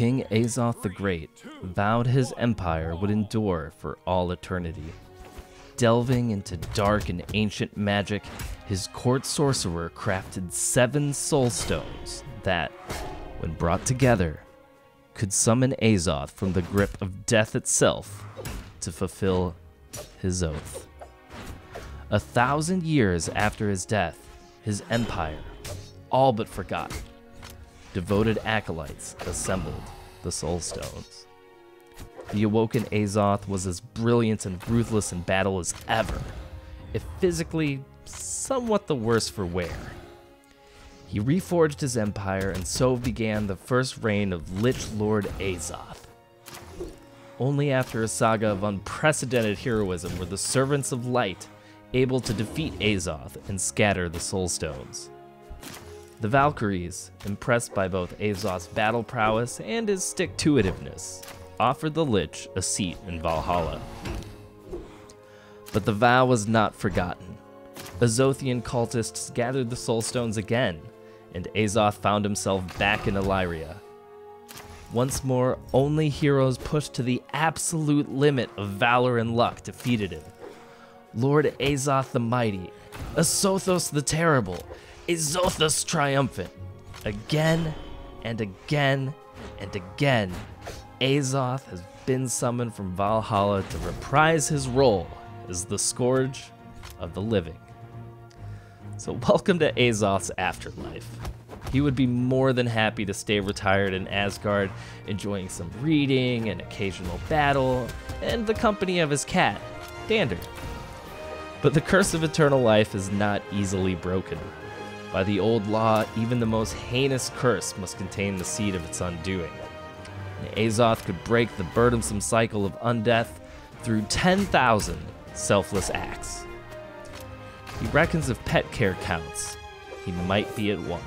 King Azoth the Great vowed his empire would endure for all eternity. Delving into dark and ancient magic, his court sorcerer crafted 7 soulstones that, when brought together, could summon Azoth from the grip of death itself to fulfill his oath. 1,000 years after his death, his empire, all but forgotten, devoted acolytes assembled the Soulstones. The awoken Azoth was as brilliant and ruthless in battle as ever, if physically somewhat the worse for wear. He reforged his empire, and so began the first reign of Lich Lord Azoth. Only after a saga of unprecedented heroism were the Servants of Light able to defeat Azoth and scatter the Soulstones. The Valkyries, impressed by both Azoth's battle prowess and his stick-to-itiveness, offered the Lich a seat in Valhalla. But the vow was not forgotten. Azothian cultists gathered the Soulstones again, and Azoth found himself back in Elyria. Once more, only heroes pushed to the absolute limit of valor and luck defeated him. Lord Azoth the Mighty, Azothus the Terrible, Azothus triumphant. Again and again and again, Azoth has been summoned from Valhalla to reprise his role as the Scourge of the Living. So welcome to Azoth's afterlife. He would be more than happy to stay retired in Asgard, enjoying some reading, an occasional battle, and the company of his cat, Dander. But the curse of eternal life is not easily broken. By the old law, even the most heinous curse must contain the seed of its undoing. And Azoth could break the burdensome cycle of undeath through 10,000 selfless acts. He reckons if pet care counts, he might be at one.